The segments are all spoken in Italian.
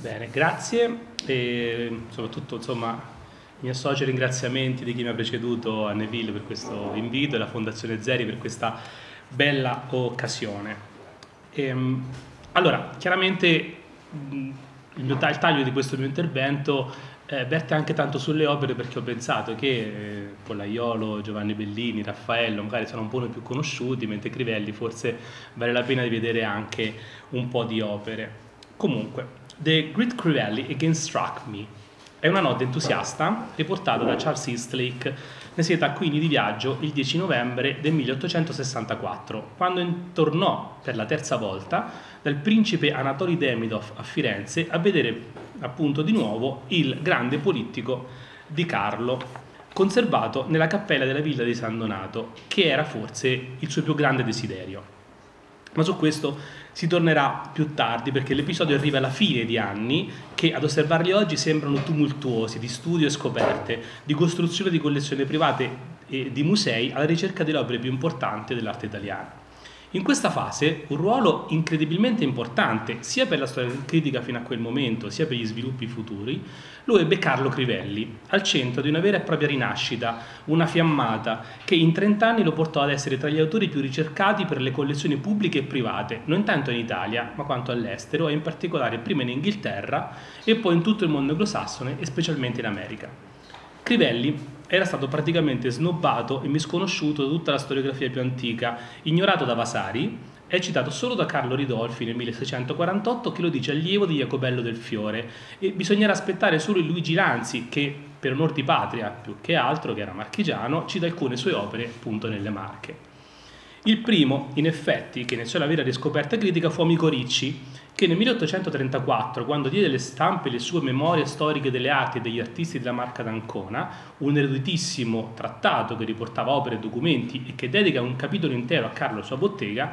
Bene, grazie, e soprattutto insomma mi associo ai ringraziamenti di chi mi ha preceduto, a Neville per questo invito e alla Fondazione Zeri per questa bella occasione. Allora, chiaramente il taglio di questo mio intervento verte anche tanto sulle opere, perché ho pensato che Pollaiolo, Giovanni Bellini, Raffaello magari sono un po' più conosciuti, mentre Crivelli forse vale la pena di vedere anche un po' di opere. Comunque, The Great Crivelli Again Struck Me è una nota entusiasta riportata da Charles Eastlake ne siete quindi di viaggio il 10 novembre del 1864, quando intornò per la terza volta dal principe Anatoly Demidoff a Firenze a vedere appunto di nuovo il grande politico di Carlo, conservato nella cappella della villa di San Donato, che era forse il suo più grande desiderio. Ma su questo si tornerà più tardi, perché l'episodio arriva alla fine di anni che ad osservarli oggi sembrano tumultuosi di studio e scoperte, di costruzione di collezioni private e di musei alla ricerca delle opere più importanti dell'arte italiana. In questa fase un ruolo incredibilmente importante, sia per la storia critica fino a quel momento, sia per gli sviluppi futuri, lo ebbe Carlo Crivelli, al centro di una vera e propria rinascita, una fiammata, che in 30 anni lo portò ad essere tra gli autori più ricercati per le collezioni pubbliche e private, non tanto in Italia, ma quanto all'estero, e in particolare prima in Inghilterra e poi in tutto il mondo anglosassone e specialmente in America. Crivelli era stato praticamente snobbato e misconosciuto da tutta la storiografia più antica, ignorato da Vasari, è citato solo da Carlo Ridolfi nel 1648, che lo dice allievo di Jacobello del Fiore, e bisognerà aspettare solo il Luigi Lanzi, che per onor di patria più che altro, che era marchigiano, cita alcune sue opere appunto nelle Marche. Il primo, in effetti, che iniziò la vera riscoperta critica fu Amico Ricci, che nel 1834, quando diede alle stampe le sue memorie storiche delle arti e degli artisti della Marca d'Ancona, un eruditissimo trattato che riportava opere e documenti e che dedica un capitolo intero a Carlo e sua bottega,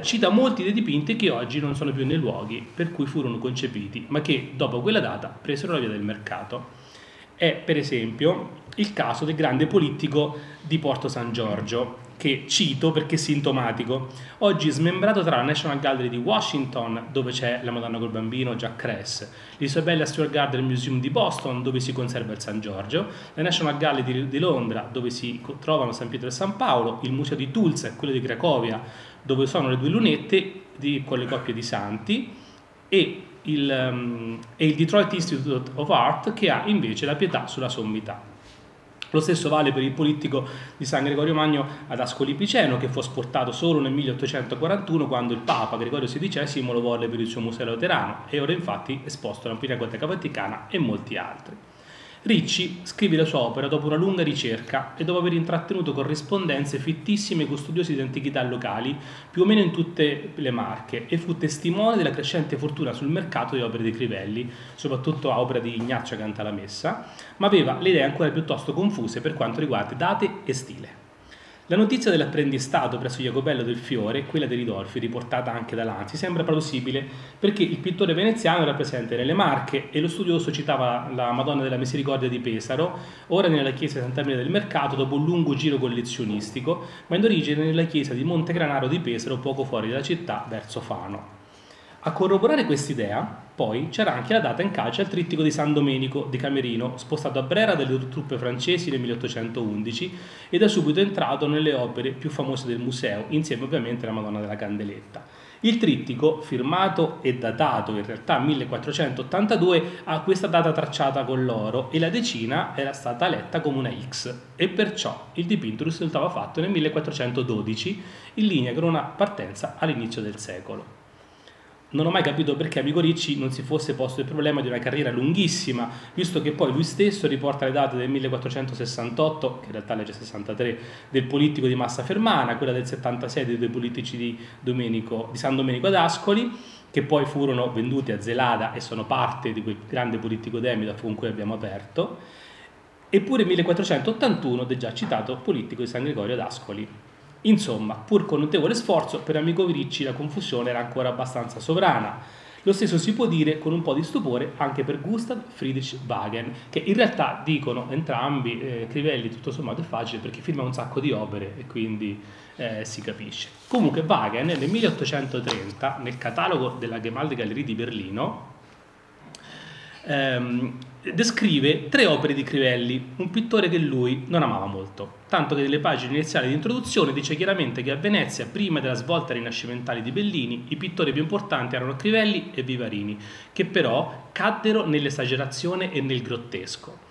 cita molti dei dipinti che oggi non sono più nei luoghi per cui furono concepiti, ma che dopo quella data presero la via del mercato. È per esempio il caso del grande politico di Porto San Giorgio, che cito perché è sintomatico, oggi smembrato tra la National Gallery di Washington, dove c'è la Madonna col Bambino, Jack Cress, l'Isabella Stewart Gardner Museum di Boston, dove si conserva il San Giorgio, la National Gallery di Londra, dove si trovano San Pietro e San Paolo, il Museo di Tulsa e quello di Cracovia, dove sono le due lunette con le coppie di santi, e il Detroit Institute of Art, che ha invece la pietà sulla sommità. Lo stesso vale per il politico di San Gregorio Magno ad Ascoli Piceno, che fu asportato solo nel 1841, quando il Papa Gregorio XVI lo volle per il suo museo laterano, e ora infatti è esposto nella Pinacoteca Vaticana e molti altri. Ricci scrive la sua opera dopo una lunga ricerca e dopo aver intrattenuto corrispondenze fittissime con studiosi di antichità locali più o meno in tutte le Marche, e fu testimone della crescente fortuna sul mercato di opere di Crivelli, soprattutto a opera di Ignazio Cantalamessa, ma aveva le idee ancora piuttosto confuse per quanto riguarda date e stile. La notizia dell'apprendistato presso Jacobello del Fiore, quella di Ridolfi, riportata anche da Lanzi, sembra plausibile perché il pittore veneziano era presente nelle Marche e lo studioso citava la Madonna della Misericordia di Pesaro, ora nella chiesa di Santa Maria del Mercato dopo un lungo giro collezionistico, ma in origine nella chiesa di Montegranaro di Pesaro, poco fuori dalla città, verso Fano. A corroborare quest'idea, poi, c'era anche la data in calce al trittico di San Domenico di Camerino, spostato a Brera dalle truppe francesi nel 1811 ed è subito entrato nelle opere più famose del museo, insieme ovviamente alla Madonna della Candeletta. Il trittico, firmato e datato in realtà 1482, ha questa data tracciata con l'oro e la decina era stata letta come una X, e perciò il dipinto risultava fatto nel 1412, in linea con una partenza all'inizio del secolo. Non ho mai capito perché Amico Ricci non si fosse posto il problema di una carriera lunghissima, visto che poi lui stesso riporta le date del 1468, che in realtà legge 63, del politico di Massafermana, quella del 76 dei due politici di San Domenico ad Ascoli, che poi furono venduti a Zelada e sono parte di quel grande politico Demidoff con cui abbiamo aperto, eppure 1481 del già citato politico di San Gregorio ad Ascoli. Insomma, pur con notevole sforzo, per Amico Ricci la confusione era ancora abbastanza sovrana. Lo stesso si può dire con un po' di stupore anche per Gustav Friedrich Waagen, che in realtà dicono entrambi, Crivelli tutto sommato è facile perché firma un sacco di opere e quindi si capisce. Comunque Waagen nel 1830, nel catalogo della Gemalde Gallerie di Berlino, descrive tre opere di Crivelli, un pittore che lui non amava molto, tanto che nelle pagine iniziali di introduzione dice chiaramente che a Venezia, prima della svolta rinascimentale di Bellini, i pittori più importanti erano Crivelli e Vivarini, che però caddero nell'esagerazione e nel grottesco.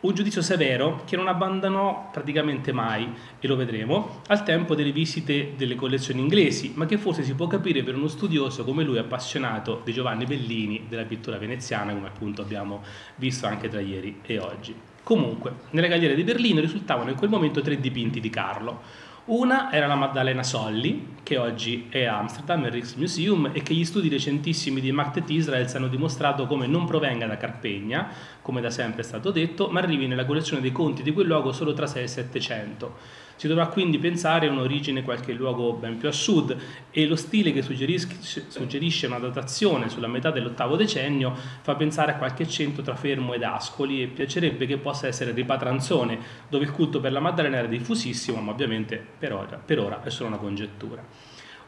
Un giudizio severo che non abbandonò praticamente mai, e lo vedremo, al tempo delle visite delle collezioni inglesi, ma che forse si può capire per uno studioso come lui appassionato di Giovanni Bellini, della pittura veneziana, come appunto abbiamo visto anche tra ieri e oggi. Comunque, nella galleria di Berlino risultavano in quel momento tre dipinti di Carlo. Una era la Maddalena Solli, che oggi è a Amsterdam, al Rijksmuseum, e che gli studi recentissimi di Mark T. Israels hanno dimostrato come non provenga da Carpegna, come da sempre è stato detto, ma arrivi nella collezione dei conti di quel luogo solo tra 6 e 700. Si dovrà quindi pensare a un'origine qualche luogo ben più a sud, e lo stile che suggerisce una datazione sulla metà dell'ottavo decennio fa pensare a qualche centro tra Fermo ed Ascoli, e piacerebbe che possa essere di Patranzone, dove il culto per la Maddalena era diffusissimo, ma ovviamente per ora è solo una congettura.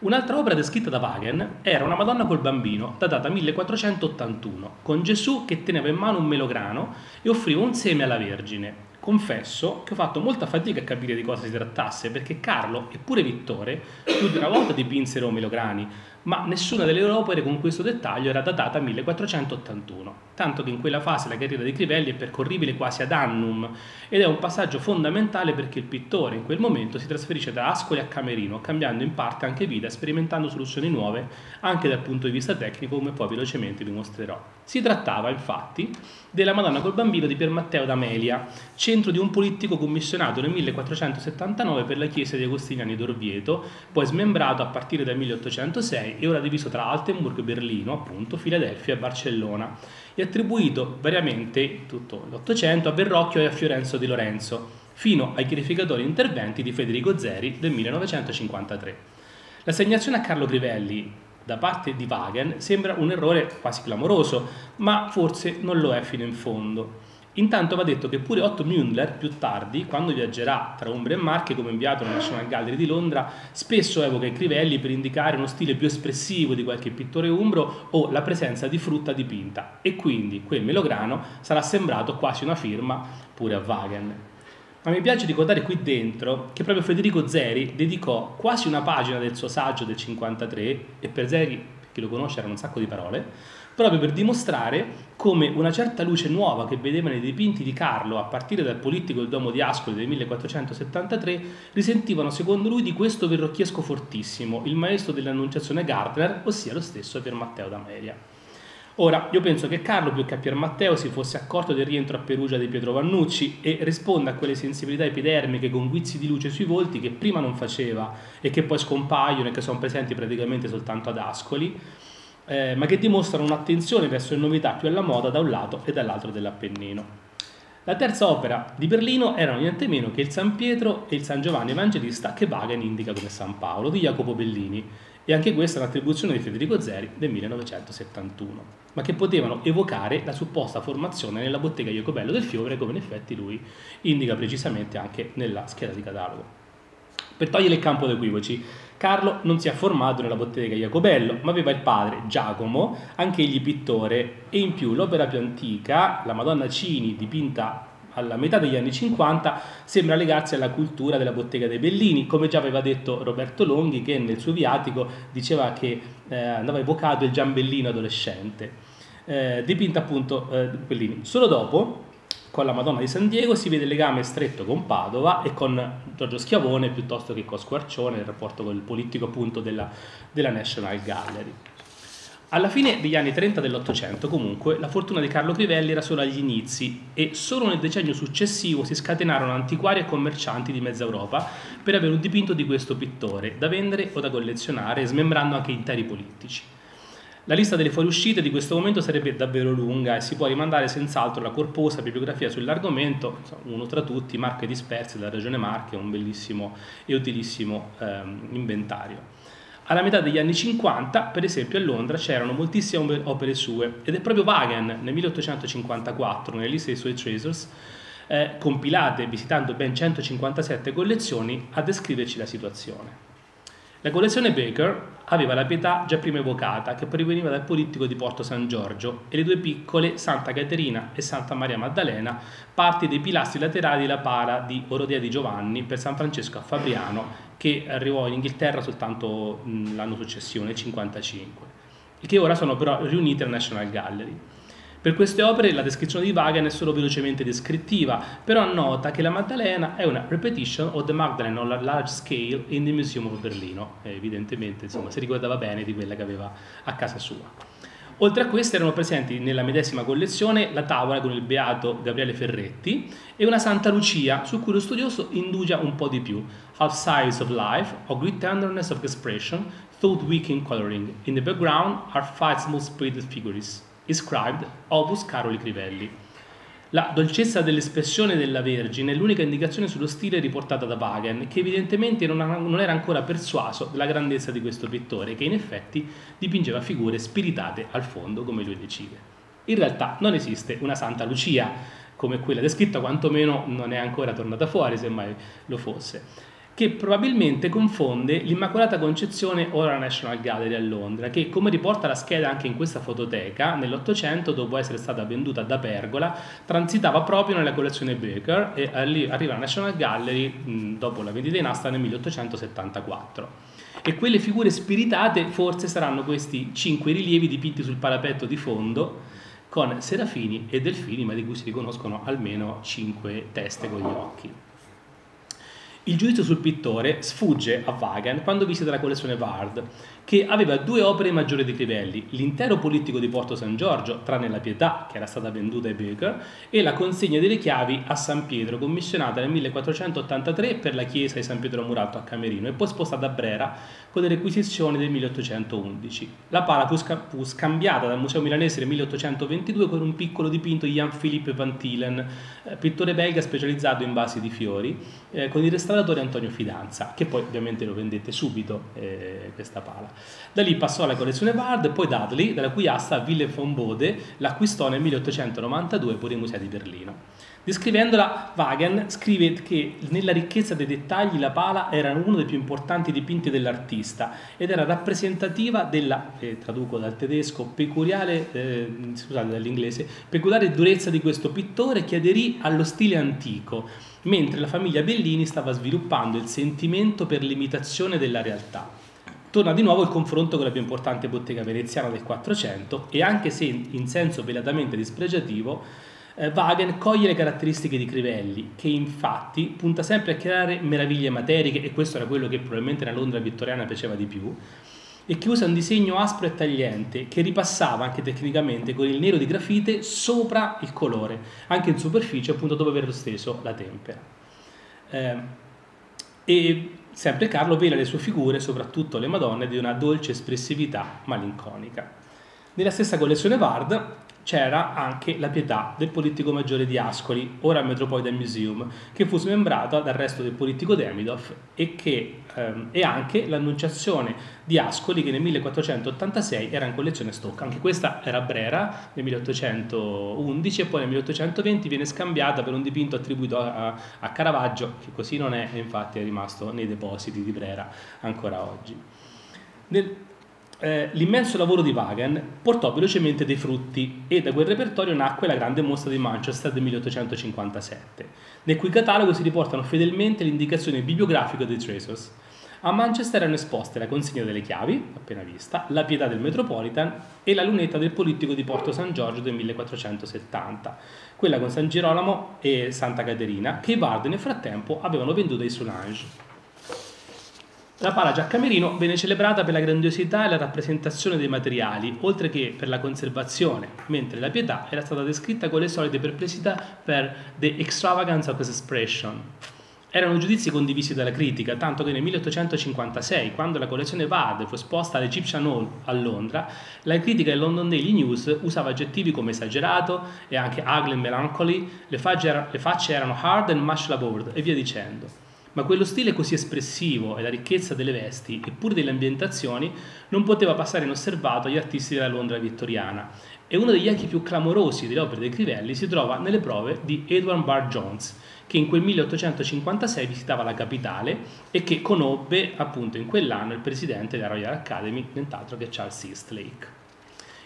Un'altra opera descritta da Waagen era una Madonna col bambino, datata 1481, con Gesù che teneva in mano un melograno e offriva un seme alla Vergine. Confesso che ho fatto molta fatica a capire di cosa si trattasse, perché Carlo e pure Vittore più di una volta dipinsero melograni, ma nessuna delle loro opere con questo dettaglio era datata 1481, tanto che in quella fase la carriera di Crivelli è percorribile quasi ad annum, ed è un passaggio fondamentale perché il pittore in quel momento si trasferisce da Ascoli a Camerino, cambiando in parte anche vita, sperimentando soluzioni nuove anche dal punto di vista tecnico, come poi velocemente vi mostrerò. Si trattava infatti della Madonna col bambino di Pier Matteo D'Amelia, centro di un politico commissionato nel 1479 per la chiesa di Agostiniani d'Orvieto, poi smembrato a partire dal 1806 e ora diviso tra Altenburg e Berlino, appunto, Filadelfia e Barcellona, e attribuito variamente tutto l'Ottocento a Verrocchio e a Fiorenzo di Lorenzo, fino ai chiarificatori interventi di Federico Zeri del 1953. L'assegnazione a Carlo Crivelli da parte di Waagen sembra un errore quasi clamoroso, ma forse non lo è fino in fondo. Intanto va detto che pure Otto Mündler, più tardi, quando viaggerà tra Umbria e Marche come inviato alla National Gallery di Londra, spesso evoca i Crivelli per indicare uno stile più espressivo di qualche pittore umbro o la presenza di frutta dipinta, e quindi quel melograno sarà sembrato quasi una firma pure a Waagen. Ma mi piace ricordare qui dentro che proprio Federico Zeri dedicò quasi una pagina del suo saggio del 53, e per Zeri, chi lo conosce, erano un sacco di parole, proprio per dimostrare come una certa luce nuova che vedeva nei dipinti di Carlo, a partire dal politico del Duomo di Ascoli del 1473, risentivano secondo lui di questo verrocchiesco fortissimo, il maestro dell'Annunciazione Gardner, ossia lo stesso Pier Matteo D'Amelia. Ora, io penso che Carlo, più che a Pier Matteo, si fosse accorto del rientro a Perugia di Pietro Vannucci e risponda a quelle sensibilità epidermiche con guizzi di luce sui volti che prima non faceva e che poi scompaiono e che sono presenti praticamente soltanto ad Ascoli, ma che dimostrano un'attenzione verso le novità più alla moda da un lato e dall'altro dell'Appennino. La terza opera di Berlino erano niente meno che il San Pietro e il San Giovanni Evangelista, che Waagen indica come San Paolo, di Jacopo Bellini, e anche questa è un'attribuzione di Federico Zeri del 1971, ma che potevano evocare la supposta formazione nella bottega Jacobello del Fiore, come in effetti lui indica precisamente anche nella scheda di catalogo. Per togliere il campo da equivoci, Carlo non si è formato nella bottega Jacobello, ma aveva il padre Giacomo, anche egli pittore, e in più l'opera più antica, la Madonna Cini, dipinta alla metà degli anni 50, sembra legarsi alla cultura della bottega dei Bellini, come già aveva detto Roberto Longhi, che nel suo viatico diceva che andava evocato il Giambellino adolescente, dipinta appunto Bellini. Solo dopo, con la Madonna di San Diego, si vede il legame stretto con Padova e con Giorgio Schiavone piuttosto che con Squarcione, il rapporto con il politico appunto della National Gallery. Alla fine degli anni 30 dell'Ottocento, comunque, la fortuna di Carlo Crivelli era solo agli inizi, e solo nel decennio successivo si scatenarono antiquari e commercianti di mezza Europa per avere un dipinto di questo pittore, da vendere o da collezionare, smembrando anche interi politici. La lista delle fuoriuscite di questo momento sarebbe davvero lunga, e si può rimandare senz'altro alla corposa bibliografia sull'argomento, uno tra tutti, Marche disperse della Regione Marche, un bellissimo e utilissimo inventario. Alla metà degli anni 50, per esempio, a Londra c'erano moltissime opere sue, ed è proprio Waagen, nel 1854, nelle liste dei suoi treasures, compilate visitando ben 157 collezioni, a descriverci la situazione. La collezione Baker aveva la Pietà già prima evocata, che proveniva dal Polittico di Porto San Giorgio, e le due piccole Santa Caterina e Santa Maria Maddalena, parti dei pilastri laterali della para di Orodea di Giovanni per San Francesco a Fabriano, che arrivò in Inghilterra soltanto l'anno successivo, nel 55, e che ora sono però riunite al National Gallery. Per queste opere la descrizione di Waagen è solo velocemente descrittiva, però annota che la Maddalena è una repetition of the Magdalene on a large scale in the Museum of Berlino, evidentemente insomma, si ricordava bene di quella che aveva a casa sua. Oltre a queste erano presenti nella medesima collezione la tavola con il beato Gabriele Ferretti e una Santa Lucia, su cui lo studioso indugia un po' di più, Half Sides of Life, or Great Tenderness of Expression, Thought Weak in Coloring, in the background are five small spirited figures. Inscribed, opus Carlo Crivelli. La dolcezza dell'espressione della Vergine è l'unica indicazione sullo stile riportata da Waagen, che evidentemente non era ancora persuaso della grandezza di questo pittore, che in effetti dipingeva figure spiritate al fondo, come lui decide. In realtà non esiste una Santa Lucia come quella descritta, quantomeno non è ancora tornata fuori, semmai lo fosse, che probabilmente confonde l'Immacolata Concezione ora National Gallery a Londra, che, come riporta la scheda anche in questa fototeca, nell'800, dopo essere stata venduta da Pergola, transitava proprio nella collezione Baker e arriva alla National Gallery dopo la vendita in asta nel 1874. E quelle figure spiritate forse saranno questi 5 rilievi dipinti sul parapetto di fondo con serafini e delfini, ma di cui si riconoscono almeno 5 teste con gli occhi. Il giudizio sul pittore sfugge a Waagen quando visita la collezione Ward, che aveva due opere maggiori di Crivelli, l'intero Polittico di Porto San Giorgio, tranne la Pietà, che era stata venduta ai Baker, e la Consegna delle Chiavi a San Pietro, commissionata nel 1483 per la chiesa di San Pietro Murato a Camerino e poi spostata a Brera con le requisizioni del 1811. La pala fu scambiata dal Museo Milanese nel 1822 con un piccolo dipinto di Jan-Philippe van Tielen, pittore belga specializzato in vasi di fiori, con il restaurato Antonio Fidanza, che poi ovviamente lo vendette subito questa pala. Da lì passò alla collezione Ward, poi Dudley, dalla cui asta Willem von Bode l'acquistò nel 1892 per i musei di Berlino. Descrivendola, Waagen scrive che nella ricchezza dei dettagli la pala era uno dei più importanti dipinti dell'artista ed era rappresentativa della, traduco dal tedesco, scusate, dall'inglese, peculiare durezza di questo pittore che aderì allo stile antico, mentre la famiglia Bellini stava sviluppando il sentimento per l'imitazione della realtà. Torna di nuovo il confronto con la più importante bottega veneziana del 400 e, anche se in senso velatamente dispregiativo, Waagen coglie le caratteristiche di Crivelli, che infatti punta sempre a creare meraviglie materiche, e questo era quello che probabilmente nella Londra vittoriana piaceva di più, e che usa un disegno aspro e tagliente che ripassava anche tecnicamente con il nero di grafite sopra il colore, anche in superficie appunto dopo averlo steso la tempera. E sempre Carlo vela le sue figure, soprattutto le Madonne, di una dolce espressività malinconica. Nella stessa collezione Ward c'era anche la Pietà del Polittico Maggiore di Ascoli, ora Metropolitan Museum, che fu smembrata dal resto del Polittico Demidoff, e anche l'Annunciazione di Ascoli, che nel 1486 era in collezione Stocca. Anche questa era a Brera nel 1811 e poi nel 1820 viene scambiata per un dipinto attribuito a Caravaggio, che così non è, e infatti è rimasto nei depositi di Brera ancora oggi. L'immenso lavoro di Waagen portò velocemente dei frutti e da quel repertorio nacque la grande mostra di Manchester del 1857, nel cui catalogo si riportano fedelmente le indicazioni bibliografiche dei Tracers. A Manchester erano esposte la Consegna delle Chiavi, appena vista, la Pietà del Metropolitan e la lunetta del Polittico di Porto San Giorgio del 1470, quella con San Girolamo e Santa Caterina, che i Ward nel frattempo avevano venduto ai Soulange. La pala già a Camerino venne celebrata per la grandiosità e la rappresentazione dei materiali, oltre che per la conservazione, mentre la Pietà era stata descritta con le solite perplessità per the extravagance of expression. Erano giudizi condivisi dalla critica, tanto che nel 1856, quando la collezione Ward fu esposta all'Egyptian Hall a Londra, la critica del London Daily News usava aggettivi come esagerato e anche ugly and melancholy, le facce erano hard and much labored e via dicendo. Ma quello stile così espressivo e la ricchezza delle vesti, eppure delle ambientazioni, non poteva passare inosservato agli artisti della Londra vittoriana e uno degli echi più clamorosi delle opere dei Crivelli si trova nelle prove di Edward Burne-Jones, che in quel 1856 visitava la capitale e che conobbe appunto in quell'anno il presidente della Royal Academy, nient'altro che Charles Eastlake.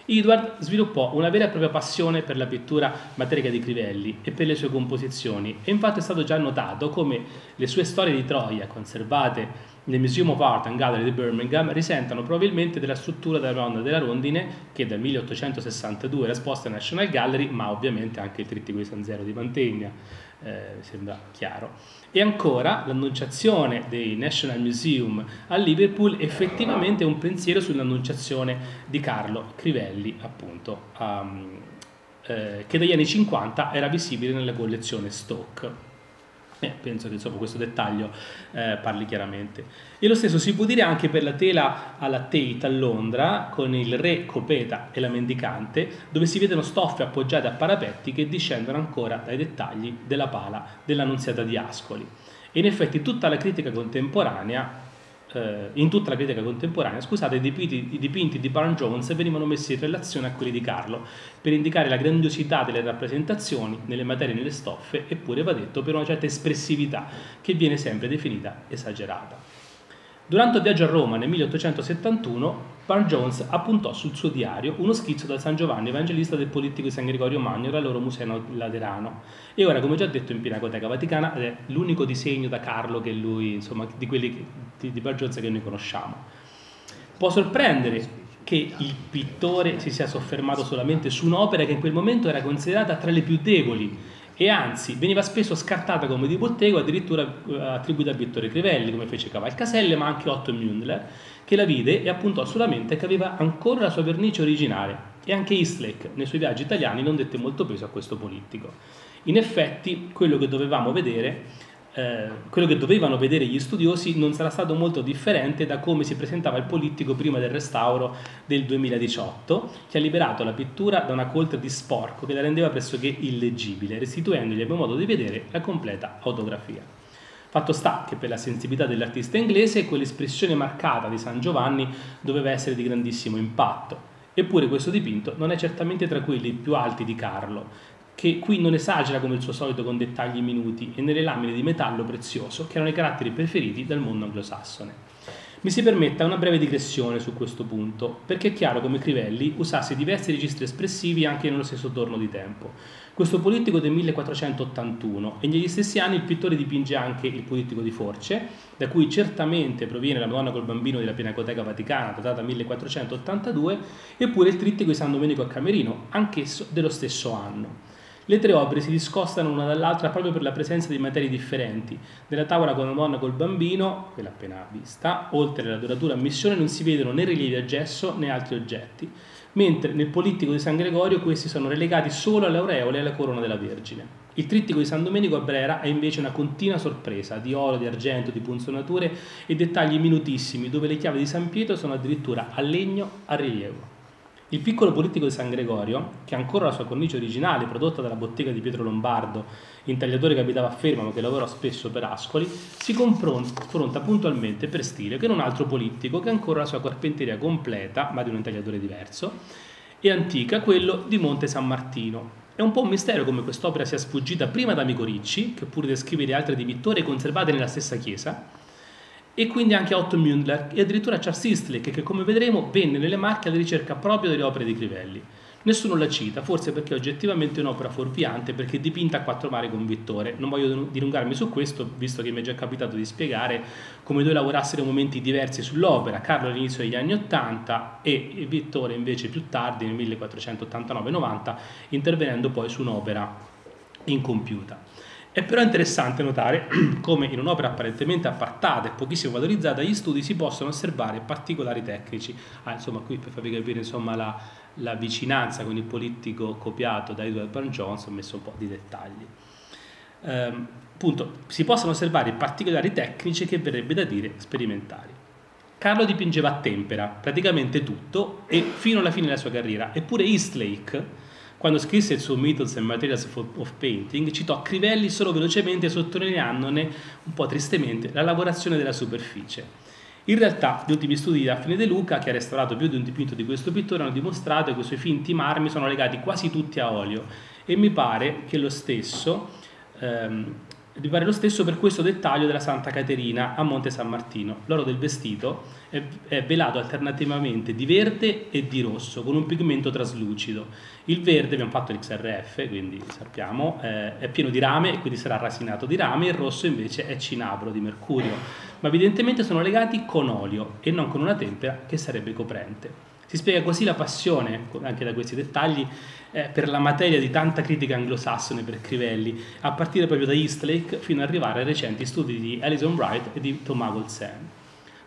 Edward sviluppò una vera e propria passione per la pittura materica di Crivelli e per le sue composizioni, e infatti è stato già notato come le sue storie di Troia, conservate nel Museum of Art and Gallery di Birmingham, risentano probabilmente della struttura della Madonna della Rondine, che dal 1862 era esposta alla National Gallery, ma ovviamente anche il trittico di San Zero di Mantegna, sembra chiaro. E ancora l'annunciazione dei National Museum a Liverpool effettivamente è un pensiero sull'annunciazione di Carlo Crivelli, appunto, che dagli anni 50 era visibile nella collezione Stoke. Penso che insomma questo dettaglio parli chiaramente. E lo stesso si può dire anche per la tela alla Tate a Londra, con il Re, Copeta e la Mendicante, dove si vedono stoffe appoggiate a parapetti che discendono ancora dai dettagli della pala dell'Annunziata di Ascoli. E in effetti in tutta la critica contemporanea, scusate, i dipinti di Burne-Jones venivano messi in relazione a quelli di Carlo per indicare la grandiosità delle rappresentazioni nelle materie e nelle stoffe, eppure va detto per una certa espressività che viene sempre definita esagerata. Durante un viaggio a Roma nel 1871, Burne-Jones appuntò sul suo diario uno schizzo da San Giovanni Evangelista del Polittico di San Gregorio Magno dal loro Museo Laterano, e ora, come già detto, in Pinacoteca Vaticana, è l'unico disegno da Carlo che lui, insomma, di quelli di Burne-Jones che noi conosciamo. Può sorprendere che il pittore si sia soffermato solamente su un'opera che in quel momento era considerata tra le più deboli, e anzi veniva spesso scartata come di bottego, addirittura attribuita a Vittore Crivelli, come fece Cavalcaselle, ma anche Otto Mündler, che la vide e appuntò solamente che aveva ancora la sua vernice originale. E anche Eastlake, nei suoi viaggi italiani, non dette molto peso a questo polittico. In effetti, quello che dovevano vedere gli studiosi non sarà stato molto differente da come si presentava il polittico prima del restauro del 2018, che ha liberato la pittura da una coltre di sporco che la rendeva pressoché illeggibile, restituendogli, a mio modo di vedere, la completa autografia. Fatto sta che per la sensibilità dell'artista inglese quell'espressione marcata di San Giovanni doveva essere di grandissimo impatto. Eppure questo dipinto non è certamente tra quelli più alti di Carlo, che qui non esagera come il suo solito con dettagli minuti e nelle lamine di metallo prezioso che erano i caratteri preferiti dal mondo anglosassone. Mi si permetta una breve digressione su questo punto, perché è chiaro come Crivelli usasse diversi registri espressivi anche nello stesso torno di tempo. Questo polittico del 1481, e negli stessi anni il pittore dipinge anche il polittico di Force, da cui certamente proviene la Madonna col Bambino della Pinacoteca Vaticana, datata 1482, eppure il trittico di San Domenico a Camerino, anch'esso dello stesso anno. Le tre opere si discostano una dall'altra proprio per la presenza di materie differenti. Nella tavola con la Madonna col Bambino, quella appena vista, oltre alla doratura a missione non si vedono né rilievi a gesso né altri oggetti, mentre nel polittico di San Gregorio questi sono relegati solo alle aureole e alla corona della Vergine. Il trittico di San Domenico a Brera è invece una continua sorpresa di oro, di argento, di punzonature e dettagli minutissimi, dove le chiavi di San Pietro sono addirittura a legno a rilievo. Il piccolo polittico di San Gregorio, che ha ancora la sua cornice originale prodotta dalla bottega di Pietro Lombardo, intagliatore che abitava a Ferma ma che lavorò spesso per Ascoli, si confronta puntualmente per stile con un altro polittico che ha ancora la sua carpenteria completa ma di un intagliatore diverso e antica, quello di Monte San Martino. È un po' un mistero come quest'opera sia sfuggita prima da Amico Ricci, che pur descrive le altre di Vittore conservate nella stessa chiesa, e quindi anche a Otto Mündler e addirittura a Charles Eastlake, che come vedremo venne nelle Marche alla ricerca proprio delle opere di Crivelli. Nessuno la cita, forse perché oggettivamente è un'opera fuorviante, perché è dipinta a quattro mari con Vittore. Non voglio dilungarmi su questo, visto che mi è già capitato di spiegare come i due lavorassero in momenti diversi sull'opera, Carlo all'inizio degli anni 80 e Vittore invece più tardi, nel 1489-90, intervenendo poi su un'opera incompiuta. È però interessante notare come in un'opera apparentemente appartata e pochissimo valorizzata agli studi si possono osservare particolari tecnici. Insomma, qui per farvi capire insomma, la vicinanza con il polittico copiato da Edward Burne-Jones ho messo un po' di dettagli. Appunto, si possono osservare particolari tecnici che verrebbe da dire sperimentali. Carlo dipingeva a tempera praticamente tutto e fino alla fine della sua carriera, eppure Eastlake, quando scrisse il suo Methods and Materials of Painting, citò Crivelli solo velocemente sottolineandone un po' tristemente la lavorazione della superficie. In realtà, gli ultimi studi di Daphne De Luca, che ha restaurato più di un dipinto di questo pittore, hanno dimostrato che i suoi finti marmi sono legati quasi tutti a olio, e mi pare che lo stesso, per questo dettaglio della Santa Caterina a Monte San Martino. L'oro del vestito è velato alternativamente di verde e di rosso, con un pigmento traslucido. Il verde, abbiamo fatto l'XRF, quindi sappiamo, è pieno di rame e quindi sarà rasinato di rame, il rosso invece è cinabro di mercurio, ma evidentemente sono legati con olio e non con una tempera che sarebbe coprente. Si spiega così la passione, anche da questi dettagli, per la materia di tanta critica anglosassone per Crivelli, a partire proprio da Eastlake fino ad arrivare ai recenti studi di Alison Wright e di Thomas Goldsand.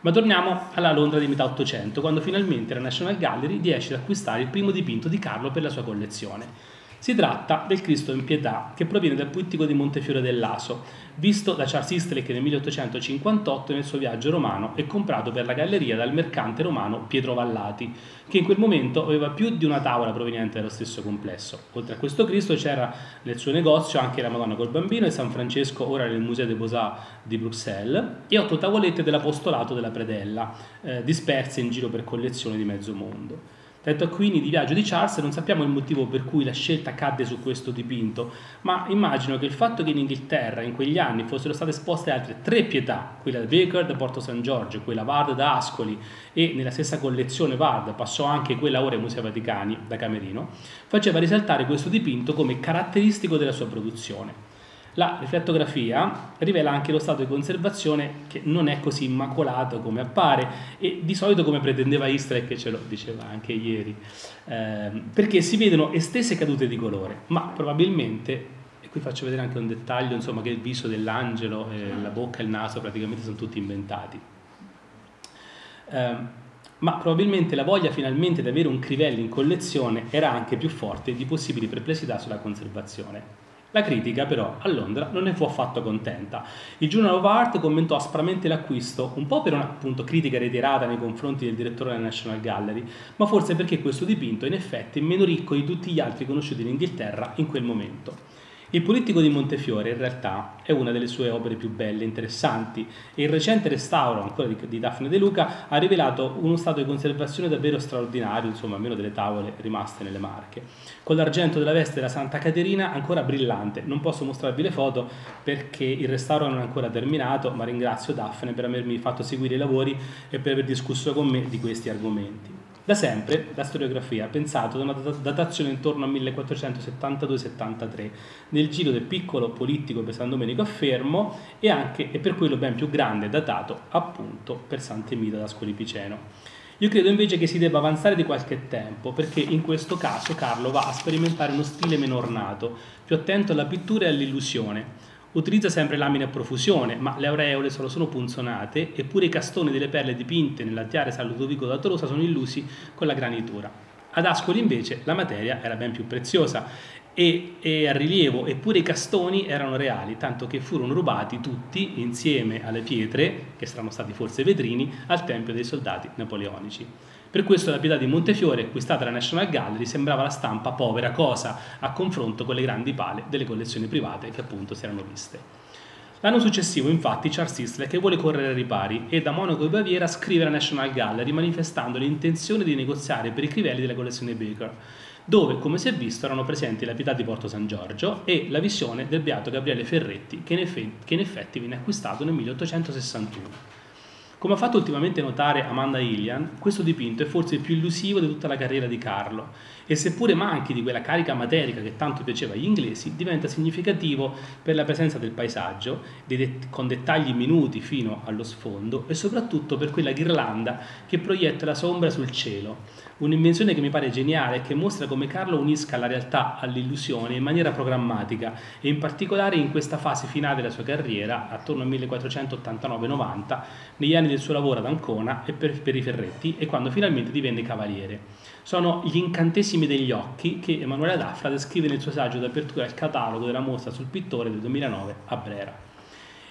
Ma torniamo alla Londra di metà Ottocento, quando finalmente la National Gallery riesce ad acquistare il primo dipinto di Carlo per la sua collezione. Si tratta del Cristo in Pietà, che proviene dal Puttico di Montefiore dell'Aso, visto da Charles Eastlake nel 1858 nel suo viaggio romano e comprato per la galleria dal mercante romano Pietro Vallati, che in quel momento aveva più di una tavola proveniente dallo stesso complesso. Oltre a questo Cristo c'era nel suo negozio anche la Madonna col Bambino e San Francesco, ora nel Museo des Beaux-Arts di Bruxelles, e 8 tavolette dell'Apostolato della Predella, disperse in giro per collezioni di mezzo mondo. Detto a Queenie di viaggio di Charles, non sappiamo il motivo per cui la scelta cadde su questo dipinto, ma immagino che il fatto che in Inghilterra in quegli anni fossero state esposte altre 3 pietà, quella di Baker da Porto San Giorgio, quella Ward da Ascoli e nella stessa collezione Ward passò anche quella ora ai Musei Vaticani da Camerino, faceva risaltare questo dipinto come caratteristico della sua produzione. La riflettografia rivela anche lo stato di conservazione, che non è così immacolato come appare e di solito come pretendeva Eastlake, che ce lo diceva anche ieri, perché si vedono estese cadute di colore, ma probabilmente, e qui faccio vedere anche un dettaglio, insomma, che il viso dell'angelo, la bocca e il naso praticamente sono tutti inventati. Ma probabilmente la voglia finalmente di avere un Crivelli in collezione era anche più forte di possibili perplessità sulla conservazione. La critica però a Londra non ne fu affatto contenta. Il Journal of Art commentò aspramente l'acquisto, un po' per una appunto critica reiterata nei confronti del direttore della National Gallery, ma forse perché questo dipinto in effetti è meno ricco di tutti gli altri conosciuti in Inghilterra in quel momento. Il Polittico di Montefiore in realtà è una delle sue opere più belle e interessanti, e il recente restauro ancora di Daphne De Luca ha rivelato uno stato di conservazione davvero straordinario, insomma, almeno delle tavole rimaste nelle Marche. Con l'argento della veste della Santa Caterina ancora brillante, non posso mostrarvi le foto perché il restauro non è ancora terminato, ma ringrazio Daphne per avermi fatto seguire i lavori e per aver discusso con me di questi argomenti. Da sempre la storiografia ha pensato ad una datazione intorno al 1472-73, nel giro del piccolo Polittico per San Domenico a Fermo e per quello ben più grande datato appunto per Sant'Emida da Ascoli Piceno. Io credo invece che si debba avanzare di qualche tempo, perché in questo caso Carlo va a sperimentare uno stile meno ornato, più attento alla pittura e all'illusione. Utilizza sempre lamine a profusione, ma le aureole solo sono punzonate, eppure i castoni delle perle dipinte nella tiara San Ludovico da Tolosa sono illusi con la granitura. Ad Ascoli invece la materia era ben più preziosa e a rilievo, eppure i castoni erano reali, tanto che furono rubati tutti insieme alle pietre, che saranno stati forse vetrini, al tempio dei soldati napoleonici. Per questo la pietà di Montefiore, acquistata alla National Gallery, sembrava la stampa povera cosa a confronto con le grandi pale delle collezioni private che appunto si erano viste. L'anno successivo, infatti, Charles Eastlake vuole correre ai ripari e da Monaco e Baviera scrive alla National Gallery manifestando l'intenzione di negoziare per i Crivelli della collezione Baker, dove, come si è visto, erano presenti la pietà di Porto San Giorgio e la visione del beato Gabriele Ferretti, che in effetti viene acquistato nel 1861. Come ha fatto ultimamente notare Amanda Ilian, questo dipinto è forse il più illusivo di tutta la carriera di Carlo e, seppure manchi di quella carica materica che tanto piaceva agli inglesi, diventa significativo per la presenza del paesaggio, con dettagli minuti fino allo sfondo, e soprattutto per quella ghirlanda che proietta la sombra sul cielo. Un'invenzione che mi pare geniale e che mostra come Carlo unisca la realtà all'illusione in maniera programmatica, e in particolare in questa fase finale della sua carriera, attorno al 1489-90, negli anni del suo lavoro ad Ancona e per i Ferretti, e quando finalmente divenne cavaliere. Sono gli incantesimi degli occhi che Emanuele D'Affra descrive nel suo saggio d'apertura al catalogo della mostra sul pittore del 2009 a Brera.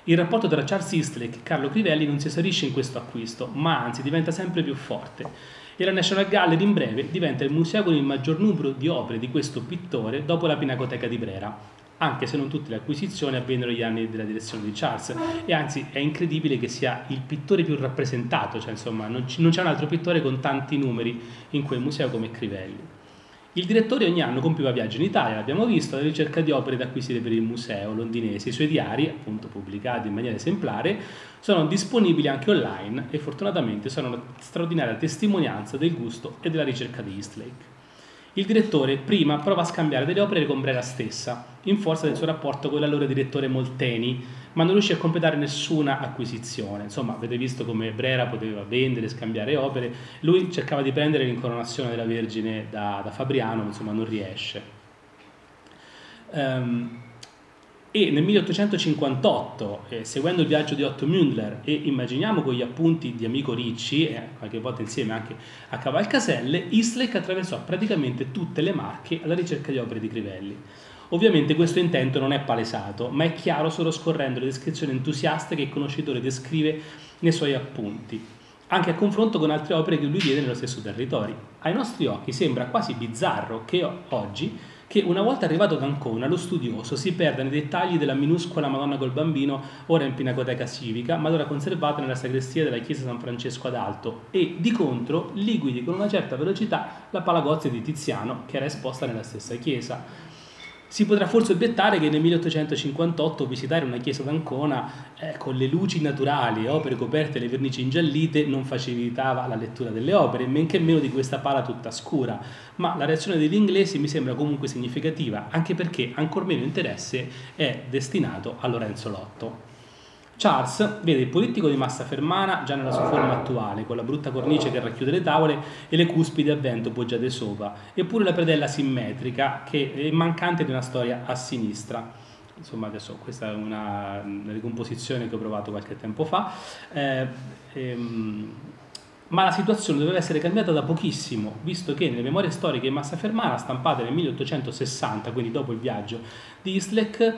Il rapporto tra Charles Eastlake e Carlo Crivelli non si esaurisce in questo acquisto, ma anzi diventa sempre più forte, e la National Gallery in breve diventa il museo con il maggior numero di opere di questo pittore dopo la Pinacoteca di Brera, anche se non tutte le acquisizioni avvennero negli anni della direzione di Charles, e anzi è incredibile che sia il pittore più rappresentato, cioè insomma non c'è un altro pittore con tanti numeri in quel museo come Crivelli. Il direttore ogni anno compiva viaggi in Italia, l'abbiamo visto, alla ricerca di opere da acquisire per il museo londinese. I suoi diari, appunto pubblicati in maniera esemplare, sono disponibili anche online e fortunatamente sono una straordinaria testimonianza del gusto e della ricerca di Eastlake. Il direttore prima prova a scambiare delle opere con Brera stessa, in forza del suo rapporto con l'allora direttore Molteni, ma non riuscì a completare nessuna acquisizione. Insomma, avete visto come Brera poteva vendere, scambiare opere, lui cercava di prendere l'incoronazione della Vergine da Fabriano, insomma non riesce. E nel 1858, seguendo il viaggio di Otto Mündler e immaginiamo con gli appunti di Amico Ricci, qualche volta insieme anche a Cavalcaselle, Eastlake attraversò praticamente tutte le Marche alla ricerca di opere di Crivelli. Ovviamente questo intento non è palesato, ma è chiaro solo scorrendo le descrizioni entusiaste che il conoscitore descrive nei suoi appunti, anche a confronto con altre opere che lui vede nello stesso territorio. Ai nostri occhi sembra quasi bizzarro che oggi, che una volta arrivato ad Ancona, lo studioso si perda nei dettagli della minuscola Madonna col Bambino, ora in Pinacoteca Civica, ma ora conservata nella sagrestia della chiesa San Francesco ad Alto, e di contro liquidi con una certa velocità la Palagozia di Tiziano, che era esposta nella stessa chiesa. Si potrà forse obiettare che nel 1858 visitare una chiesa d'Ancona con le luci naturali e opere coperte le vernici ingiallite non facilitava la lettura delle opere, men che meno di questa pala tutta scura, ma la reazione degli inglesi mi sembra comunque significativa, anche perché ancor meno interesse è destinato a Lorenzo Lotto. Charles vede il politico di massa fermana già nella sua forma attuale, con la brutta cornice che racchiude le tavole e le cuspidi a vento poggiate sopra, eppure la predella simmetrica che è mancante di una storia a sinistra. Insomma, adesso questa è una ricomposizione che ho provato qualche tempo fa. Ma la situazione doveva essere cambiata da pochissimo, visto che nelle memorie storiche di Massa Fermana, stampate nel 1860, quindi dopo il viaggio di Eastlake,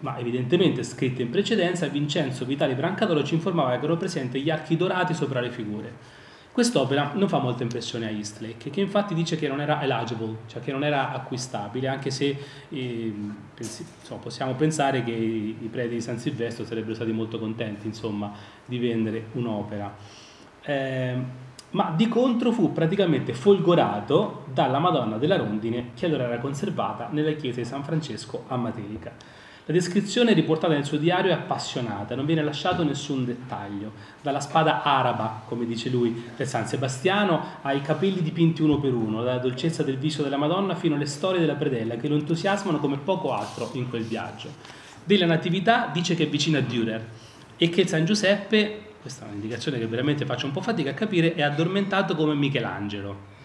ma evidentemente scritte in precedenza, Vincenzo Vitali Brancatolo ci informava che erano presenti gli archi dorati sopra le figure. Quest'opera non fa molta impressione a Eastlake, che infatti dice che non era eligible, cioè che non era acquistabile, anche se possiamo pensare che i preti di San Silvestro sarebbero stati molto contenti, insomma, di vendere un'opera. Ma di contro fu praticamente folgorato dalla Madonna della Rondine, che allora era conservata nella chiesa di San Francesco a Materica. La descrizione riportata nel suo diario è appassionata, non viene lasciato nessun dettaglio, dalla spada araba, come dice lui, del San Sebastiano, ai capelli dipinti uno per uno, dalla dolcezza del viso della Madonna fino alle storie della predella che lo entusiasmano come poco altro in quel viaggio. Della Natività dice che è vicina a Dürer e che San Giuseppe, questa è un'indicazione che veramente faccio un po' fatica a capire, è addormentato come Michelangelo.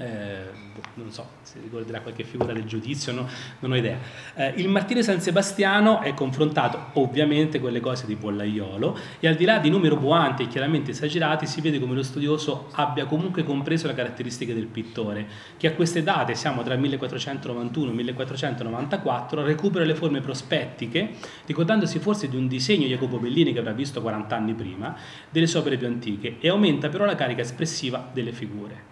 Non so se ricorderà qualche figura del Giudizio, no? Non ho idea. Il martirio San Sebastiano è confrontato ovviamente con le cose di Pollaiolo e, al di là di numeri roboanti e chiaramente esagerati, si vede come lo studioso abbia comunque compreso le caratteristiche del pittore, che a queste date, siamo tra 1491 e 1494, recupera le forme prospettiche, ricordandosi forse di un disegno di Jacopo Bellini che avrà visto 40 anni prima, delle sue opere più antiche, e aumenta però la carica espressiva delle figure.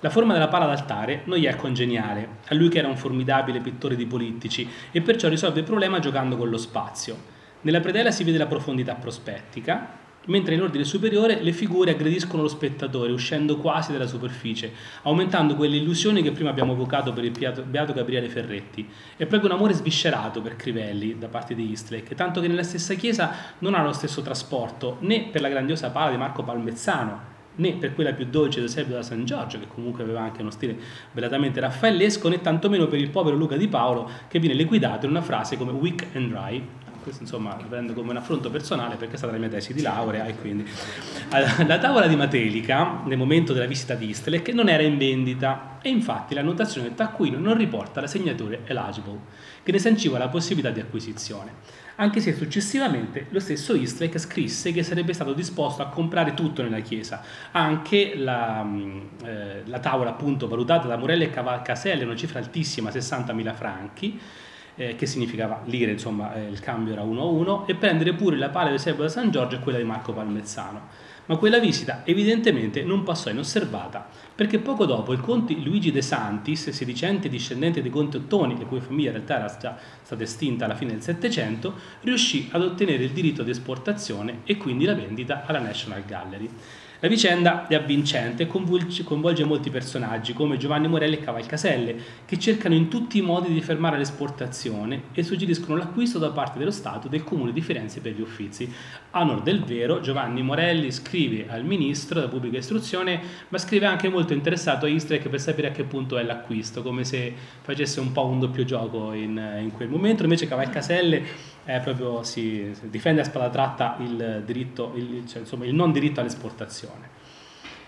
La forma della pala d'altare non gli è congeniale, a lui che era un formidabile pittore di politici, e perciò risolve il problema giocando con lo spazio. Nella predella si vede la profondità prospettica, mentre in ordine superiore le figure aggrediscono lo spettatore uscendo quasi dalla superficie, aumentando quelle illusioni che prima abbiamo evocato per il beato Gabriele Ferretti. È proprio un amore sviscerato per Crivelli da parte di Eastlake, tanto che nella stessa chiesa non ha lo stesso trasporto né per la grandiosa pala di Marco Palmezzano, né per quella più dolce del Eusebio da San Giorgio, che comunque aveva anche uno stile velatamente raffaellesco, né tantomeno per il povero Luca Di Paolo, che viene liquidato in una frase come weak and dry. Questo, insomma, lo prendo come un affronto personale perché è stata la mia tesi di laurea, e quindi la tavola di Matelica, nel momento della visita di Eastlake, non era in vendita, e infatti la notazione del taccuino non riporta la segnatura eligible, che ne sanciva la possibilità di acquisizione, anche se successivamente lo stesso Eastlake scrisse che sarebbe stato disposto a comprare tutto nella chiesa, anche la tavola, appunto, valutata da Morelli e Cavalcaselle, una cifra altissima, 60.000 franchi, che significava lire, insomma, il cambio era 1 a 1, e prendere pure la pala del Servo da San Giorgio e quella di Marco Palmezzano. ma quella visita evidentemente non passò inosservata, perché poco dopo il conte Luigi De Santis, sedicente discendente dei conti Ottoni, la cui famiglia in realtà era già stata estinta alla fine del Settecento, riuscì ad ottenere il diritto di esportazione e quindi la vendita alla National Gallery. La vicenda è avvincente e coinvolge molti personaggi come Giovanni Morelli e Cavalcaselle, che cercano in tutti i modi di fermare l'esportazione e suggeriscono l'acquisto da parte dello Stato del Comune di Firenze per gli Uffizi. A onor del vero, Giovanni Morelli scrive al ministro della pubblica istruzione, ma scrive anche molto interessato a Eastlake per sapere a che punto è l'acquisto, come se facesse un po' un doppio gioco in quel momento. Invece Cavalcaselle proprio si difende a spada tratta il diritto, il non diritto all'esportazione.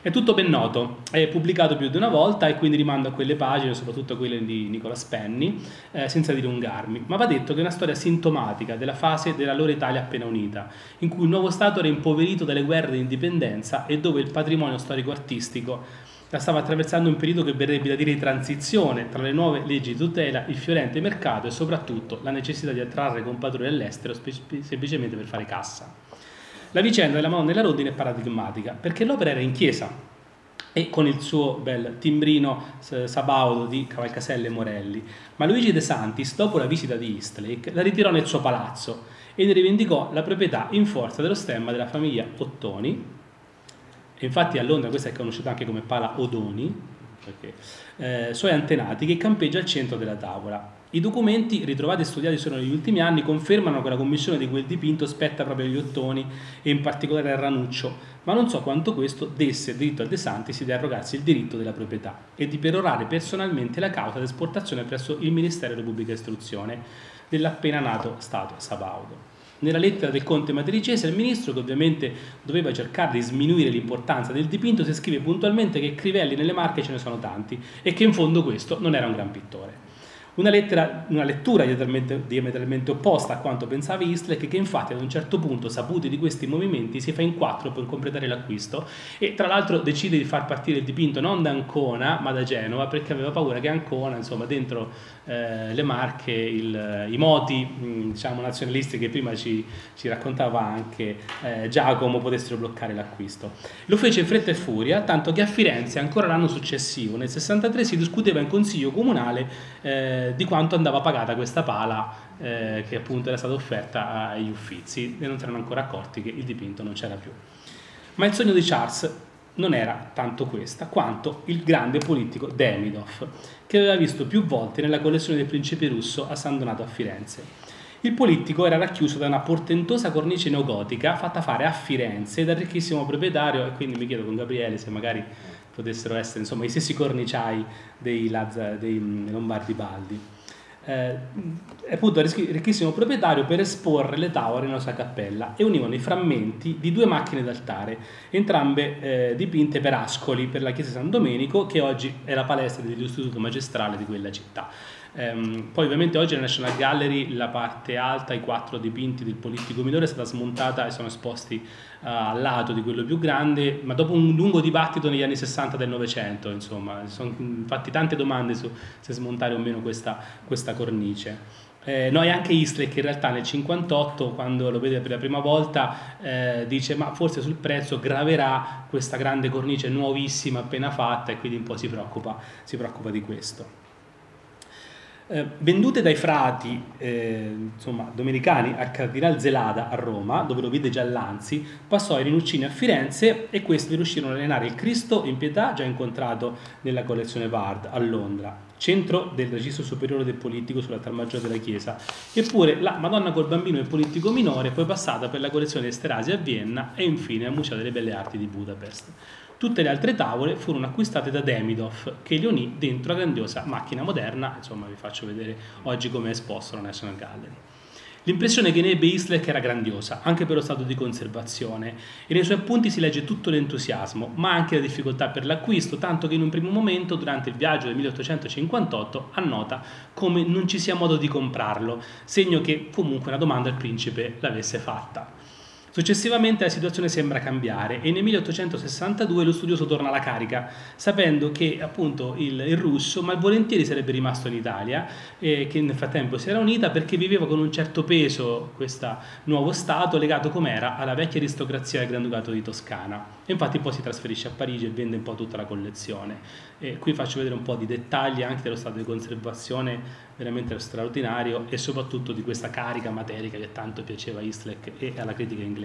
È tutto ben noto, è pubblicato più di una volta e quindi rimando a quelle pagine, soprattutto quelle di Nicola Spenny, senza dilungarmi, ma va detto che è una storia sintomatica della fase della loro Italia appena unita, in cui il nuovo Stato era impoverito dalle guerre di indipendenza e dove il patrimonio storico-artistico la stava attraversando un periodo che verrebbe da dire di transizione tra le nuove leggi di tutela, il fiorente mercato e soprattutto la necessità di attrarre compagni dall'estero semplicemente per fare cassa. La vicenda della Madonna della Rodine è paradigmatica perché l'opera era in chiesa e con il suo bel timbrino sabaudo di Cavalcaselle e Morelli, ma Luigi De Santis, dopo la visita di Eastlake, la ritirò nel suo palazzo e ne rivendicò la proprietà in forza dello stemma della famiglia Ottoni. Infatti a Londra questa è conosciuta anche come Pala Odoni, perché suoi antenati, che campeggia al centro della tavola. I documenti ritrovati e studiati solo negli ultimi anni confermano che la commissione di quel dipinto spetta proprio agli Ottoni e in particolare a Ranuccio, ma non so quanto questo desse diritto a De Santis di arrogarsi il diritto della proprietà e di perorare personalmente la causa d'esportazione presso il Ministero della Pubblica Istruzione dell'appena nato Stato sabaudo. Nella lettera del conte matricese al ministro, che ovviamente doveva cercare di sminuire l'importanza del dipinto, si scrive puntualmente che Crivelli nelle Marche ce ne sono tanti e che in fondo questo non era un gran pittore. Una lettura diametralmente opposta a quanto pensava Eastlake, che infatti ad un certo punto, saputi di questi movimenti, si fa in quattro per completare l'acquisto e tra l'altro decide di far partire il dipinto non da Ancona ma da Genova, perché aveva paura che Ancona, insomma, dentro le Marche, i moti diciamo nazionalisti che prima ci raccontava anche Giacomo, potessero bloccare l'acquisto. Lo fece in fretta e furia, tanto che a Firenze ancora l'anno successivo, nel 63, si discuteva in consiglio comunale di quanto andava pagata questa pala che appunto era stata offerta agli Uffizi, e non si erano ancora accorti che il dipinto non c'era più. Ma il sogno di Charles non era tanto questa quanto il grande politico Demidoff, che aveva visto più volte nella collezione del principe russo a San Donato a Firenze. Il politico era racchiuso da una portentosa cornice neogotica fatta fare a Firenze dal ricchissimo proprietario, e quindi mi chiedo con Gabriele se magari potessero essere, insomma, i stessi corniciai dei Lombardi Baldi. Appunto, ricchissimo proprietario, per esporre le tavole nella sua cappella, e univano i frammenti di due macchine d'altare, entrambe dipinte per Ascoli, per la chiesa San Domenico, che oggi è la palestra dell'istituto magistrale di quella città. Poi ovviamente oggi alla National Gallery la parte alta, i quattro dipinti del politico minore, è stata smontata e sono esposti al lato di quello più grande, ma dopo un lungo dibattito negli anni 60 del Novecento, insomma, ci sono infatti tante domande su se smontare o meno questa cornice. Noi anche Eastlake, che in realtà nel 58, quando lo vede per la prima volta, dice ma forse sul prezzo graverà questa grande cornice nuovissima appena fatta, e quindi un po' si preoccupa di questo. Vendute dai frati insomma, domenicani al Cardinal Zelada a Roma, dove lo vide già Lanzi, passò ai Rinuccini a Firenze e questi riuscirono a allenare il Cristo in pietà già incontrato nella collezione Ward a Londra, centro del registro superiore del politico sull'altar maggiore della chiesa. Eppure la Madonna col bambino e il politico minore è poi passata per la collezione Esterasi a Vienna e infine al Museo delle Belle Arti di Budapest. Tutte le altre tavole furono acquistate da Demidoff, che li unì dentro la grandiosa macchina moderna, insomma vi faccio vedere oggi come è esposto la National Gallery. L'impressione che ne ebbe Eastlake era grandiosa, anche per lo stato di conservazione, e nei suoi appunti si legge tutto l'entusiasmo, ma anche la difficoltà per l'acquisto, tanto che in un primo momento, durante il viaggio del 1858, annota come non ci sia modo di comprarlo, segno che comunque una domanda al principe l'avesse fatta. Successivamente la situazione sembra cambiare e nel 1862 lo studioso torna alla carica, sapendo che appunto il russo malvolentieri sarebbe rimasto in Italia, che nel frattempo si era unita, perché viveva con un certo peso questo nuovo stato legato com'era alla vecchia aristocrazia del Granducato di Toscana. E infatti poi si trasferisce a Parigi e vende un po' tutta la collezione. E qui faccio vedere un po' di dettagli anche dello stato di conservazione veramente straordinario e soprattutto di questa carica materica che tanto piaceva a Eastlake e alla critica inglese.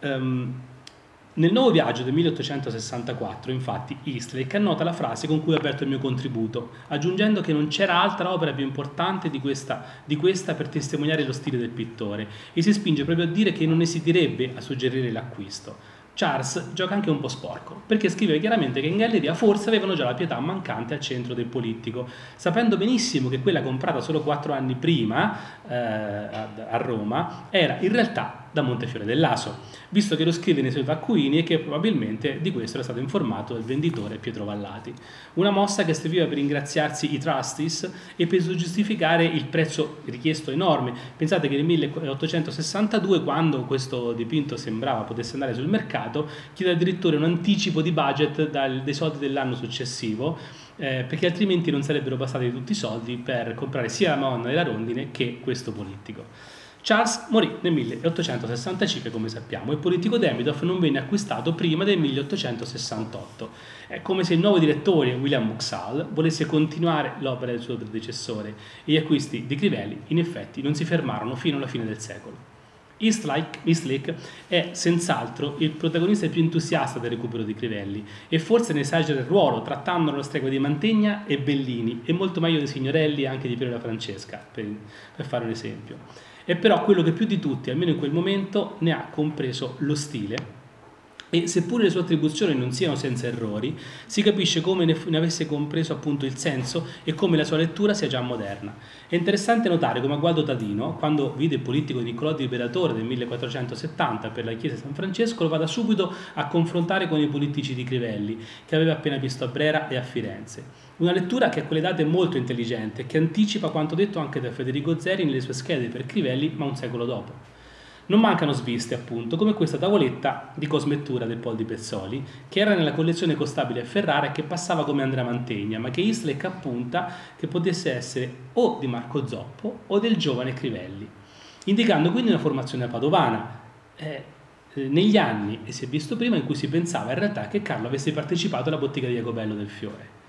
Nel nuovo viaggio del 1864, infatti, Eastlake annota la frase con cui ho aperto il mio contributo, aggiungendo che non c'era altra opera più importante di questa per testimoniare lo stile del pittore, e si spinge proprio a dire che non esiterebbe a suggerire l'acquisto. Charles gioca anche un po' sporco, perché scrive chiaramente che in galleria forse avevano già la pietà mancante al centro del Polittico, sapendo benissimo che quella comprata solo 4 anni prima a Roma era in realtà da Montefiore dell'Aso, visto che lo scrive nei suoi taccuini e che probabilmente di questo era stato informato il venditore Pietro Vallati. Una mossa che serviva per ringraziarsi i trustees e per giustificare il prezzo richiesto enorme. Pensate che nel 1862, quando questo dipinto sembrava potesse andare sul mercato, chiede addirittura un anticipo di budget dei soldi dell'anno successivo, perché altrimenti non sarebbero bastati tutti i soldi per comprare sia la Madonna della Rondine che questo Polittico. Charles morì nel 1865, come sappiamo, e il Polittico Demidoff non venne acquistato prima del 1868. È come se il nuovo direttore, William Muxall, volesse continuare l'opera del suo predecessore, e gli acquisti di Crivelli, in effetti, non si fermarono fino alla fine del secolo. Eastlake è senz'altro il protagonista più entusiasta del recupero di Crivelli, e forse ne esagera il ruolo, trattandolo alla stregua di Mantegna e Bellini, e molto meglio di Signorelli e anche di Piero della Francesca, per fare un esempio. È però quello che più di tutti, almeno in quel momento, ne ha compreso lo stile, e seppure le sue attribuzioni non siano senza errori, si capisce come ne avesse compreso appunto il senso e come la sua lettura sia già moderna. È interessante notare come Gualdo Tadino, quando vide il Polittico di Niccolò Liberatore del 1470 per la chiesa di San Francesco, lo vada subito a confrontare con i Polittici di Crivelli, che aveva appena visto a Brera e a Firenze. Una lettura che a quelle date è molto intelligente, che anticipa quanto detto anche da Federico Zeri nelle sue schede per Crivelli, ma un secolo dopo. Non mancano sviste, appunto, come questa tavoletta di cosmettura del Pol di Pezzoli, che era nella collezione Costabile a Ferrara e che passava come Andrea Mantegna, ma che Eastlake appunta che potesse essere o di Marco Zoppo o del giovane Crivelli, indicando quindi una formazione padovana. Negli anni, e si è visto prima, in cui si pensava in realtà che Carlo avesse partecipato alla bottega di Jacobello del Fiore.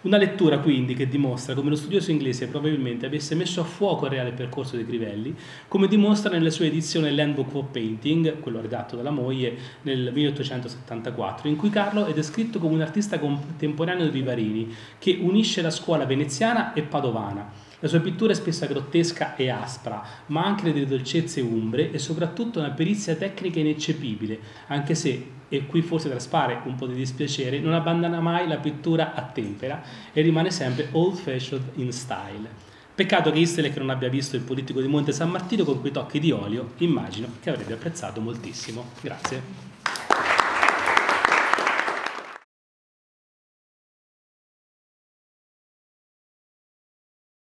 Una lettura quindi che dimostra come lo studioso inglese probabilmente avesse messo a fuoco il reale percorso dei Crivelli, come dimostra nella sua edizione Landbook for Painting, quello redatto dalla moglie nel 1874, in cui Carlo è descritto come un artista contemporaneo di Vivarini, che unisce la scuola veneziana e padovana. La sua pittura è spessa grottesca e aspra, ma anche delle dolcezze umbre e soprattutto una perizia tecnica ineccepibile, anche se, e qui forse traspare un po' di dispiacere, non abbandona mai la pittura a tempera e rimane sempre old fashioned in style. Peccato che Eastlake non abbia visto il Polittico di Monte San Martino con quei tocchi di olio, immagino che avrebbe apprezzato moltissimo. Grazie.